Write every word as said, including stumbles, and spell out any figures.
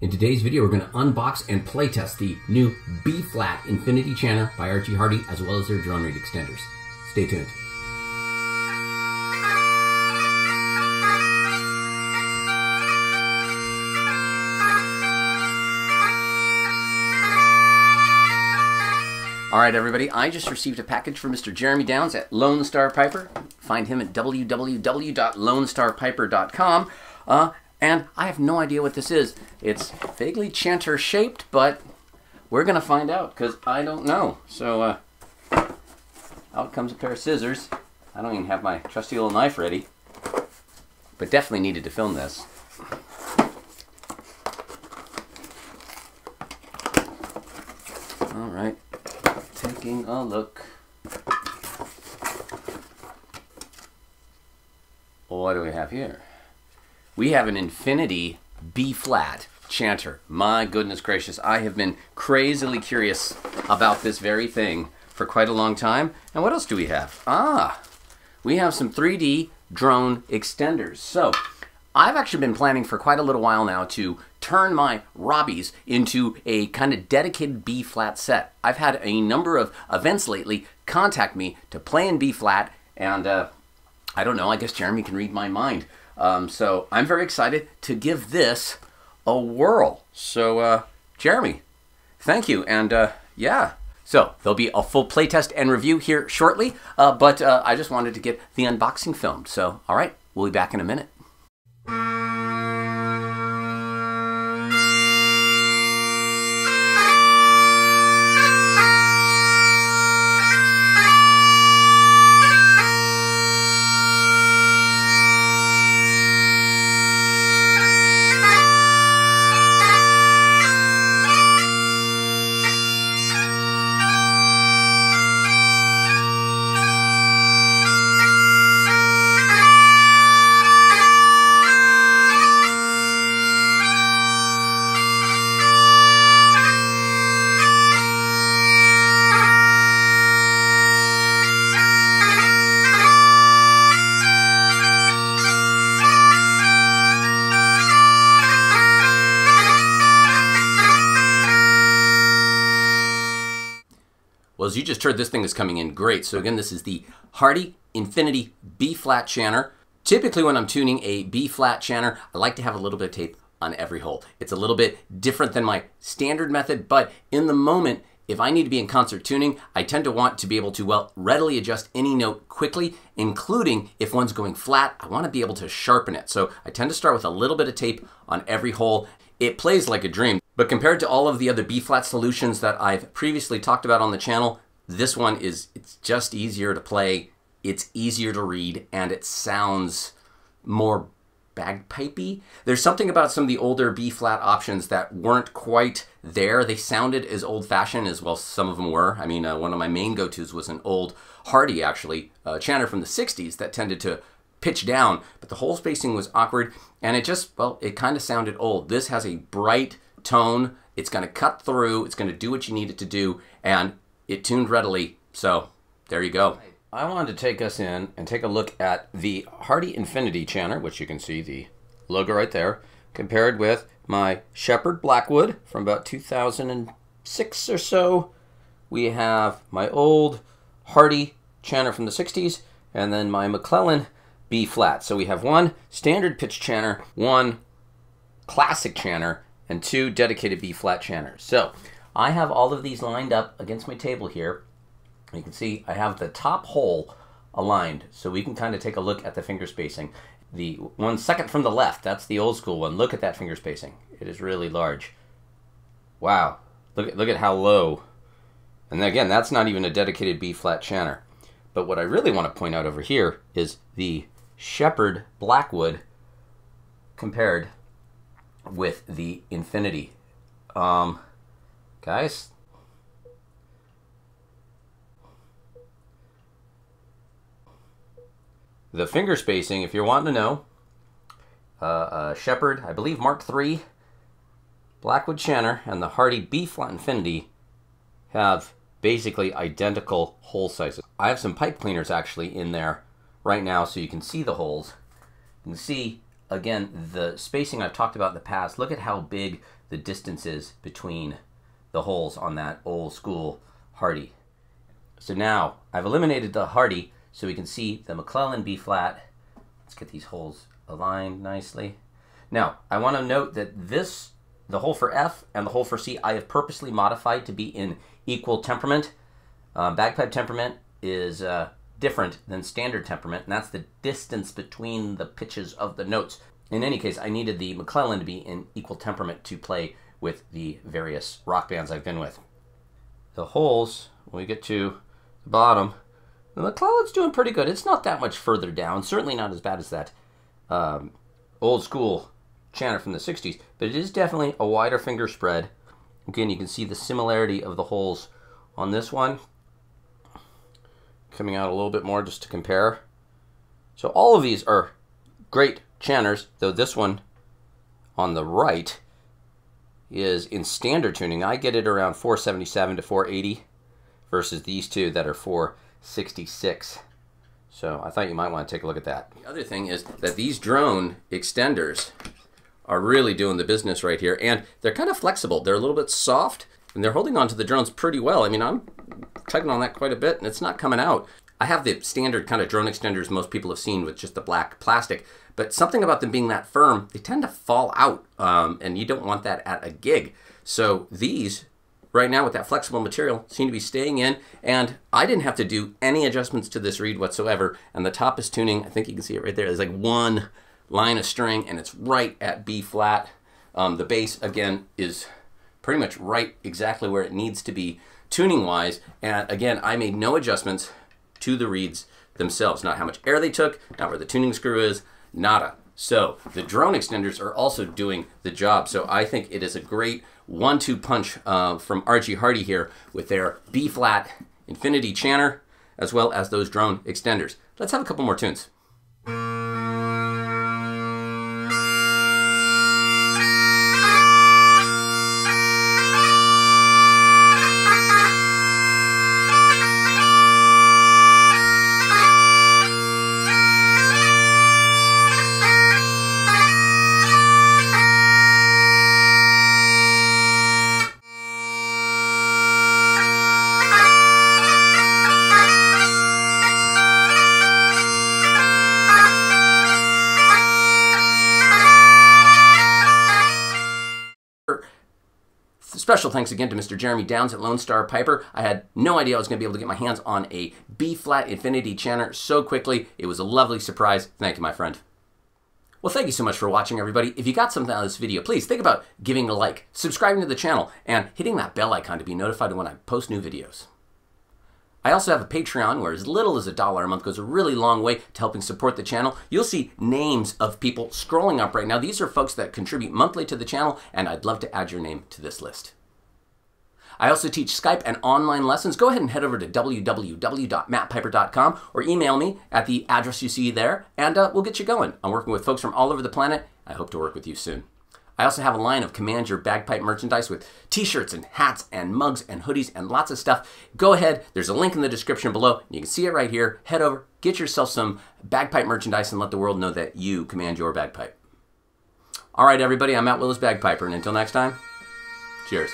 In today's video, we're going to unbox and playtest the new B-Flat Infinity Chanter by R G Hardie, as well as their drum reed extenders. Stay tuned. All right, everybody, I just received a package from Mister Jeremy Downs at Lone Star Piper. Find him at w w w dot lone star piper dot com. Uh, and I have no idea what this is. It's vaguely chanter shaped, but we're going to find out because I don't know. So uh, out comes a pair of scissors. I don't even have my trusty little knife ready, but definitely needed to film this. All right. Taking a look. What do we have here? We have an Infinity B-flat chanter. My goodness gracious, I have been crazily curious about this very thing for quite a long time. And what else do we have? Ah, we have some three D drone extenders. So I've actually been planning for quite a little while now to turn my Robbies into a kind of dedicated B-flat set. I've had a number of events lately contact me to play in B-flat, and uh, I don't know, I guess Jeremy can read my mind. Um, so I'm very excited to give this a whirl. So uh, Jeremy, thank you, and uh, yeah. So there'll be a full playtest and review here shortly, uh, but uh, I just wanted to get the unboxing filmed. So all right, we'll be back in a minute. Well, as you just heard, this thing is coming in great. So again, this is the Hardie Infinity B-flat chanter. Typically when I'm tuning a B-flat chanter, I like to have a little bit of tape on every hole. It's a little bit different than my standard method, but in the moment, if I need to be in concert tuning, I tend to want to be able to, well, readily adjust any note quickly, including if one's going flat, I want to be able to sharpen it. So I tend to start with a little bit of tape on every hole. It plays like a dream. But compared to all of the other B-flat solutions that I've previously talked about on the channel, this one is, it's just easier to play, it's easier to read, and it sounds more bagpipey. There's something about some of the older B-flat options that weren't quite there. They sounded as old-fashioned as, well, some of them were. I mean, uh, one of my main go-tos was an old Hardie, actually, uh, chanter from the sixties that tended to pitch down, but the hole spacing was awkward, and it just, well, it kind of sounded old. This has a bright tone, it's going to cut through, it's going to do what you need it to do, and it tuned readily, so there you go. I wanted to take us in and take a look at the Hardie Infinity Chanter, which you can see the logo right there, compared with my Shepherd Blackwood from about two thousand six or so. We have my old Hardie chanter from the sixties, and then my McClellan B-flat. So we have one standard pitch chanter, one classic chanter, and two dedicated B-flat chanters. So I have all of these lined up against my table here. You can see I have the top hole aligned, so we can kind of take a look at the finger spacing. The one second from the left, that's the old school one. Look at that finger spacing. It is really large. Wow, look, look at how low. And then again, that's not even a dedicated B-flat chanter. But what I really want to point out over here is the Shepherd Blackwood compared with the Infinity. Um, guys, the finger spacing, if you're wanting to know, uh, uh, Shepherd, I believe Mark three, Blackwood chanter, and the Hardie B-flat Infinity have basically identical hole sizes. I have some pipe cleaners actually in there right now so you can see the holes. You can see again, the spacing I've talked about in the past, look at how big the distance is between the holes on that old school Hardie. So now I've eliminated the Hardie so we can see the McClellan B-flat. Let's get these holes aligned nicely. Now, I want to note that this, the hole for F and the hole for C, I have purposely modified to be in equal temperament. Uh, bagpipe temperament is uh, different than standard temperament, and that's the distance between the pitches of the notes. In any case, I needed the McClellan to be in equal temperament to play with the various rock bands I've been with. The holes, when we get to the bottom, the McClellan's doing pretty good. It's not that much further down, certainly not as bad as that um, old school chanter from the sixties, but it is definitely a wider finger spread. Again, you can see the similarity of the holes on this one, coming out a little bit more just to compare. So all of these are great chanters, though this one on the right is in standard tuning. I get it around four seventy-seven to four eighty versus these two that are four sixty-six. So I thought you might want to take a look at that. The other thing is that these drone extenders are really doing the business right here, and they're kind of flexible. They're a little bit soft, and they're holding on to the drones pretty well. I mean, I'm tugging on that quite a bit, and it's not coming out. I have the standard kind of drone extenders most people have seen with just the black plastic, but something about them being that firm, they tend to fall out, um, and you don't want that at a gig. So these, right now with that flexible material, seem to be staying in, and I didn't have to do any adjustments to this reed whatsoever, and the top is tuning, I think you can see it right there, there's like one line of string, and it's right at B-flat. Um, the bass, again, is pretty much right exactly where it needs to be tuning-wise, and again, I made no adjustments to the reeds themselves. Not how much air they took, not where the tuning screw is, nada. So the drone extenders are also doing the job. So I think it is a great one two punch uh, from R G Hardie here with their B-flat Infinity Chanter, as well as those drone extenders. Let's have a couple more tunes. Special thanks again to Mister Jeremy Downs at Lone Star Piper. I had no idea I was going to be able to get my hands on a B-flat Infinity Chanter so quickly. It was a lovely surprise. Thank you, my friend. Well, thank you so much for watching, everybody. If you got something out of this video, please think about giving a like, subscribing to the channel, and hitting that bell icon to be notified when I post new videos. I also have a Patreon where as little as a dollar a month goes a really long way to helping support the channel. You'll see names of people scrolling up right now. These are folks that contribute monthly to the channel, and I'd love to add your name to this list. I also teach Skype and online lessons. Go ahead and head over to w w w dot matt piper dot com or email me at the address you see there, and uh, we'll get you going. I'm working with folks from all over the planet. I hope to work with you soon. I also have a line of Command Your Bagpipe merchandise with t-shirts and hats and mugs and hoodies and lots of stuff. Go ahead. There's a link in the description below. You can see it right here. Head over, get yourself some bagpipe merchandise, and let the world know that you command your bagpipe. All right, everybody. I'm Matt Willis, Bagpiper, and until next time, cheers.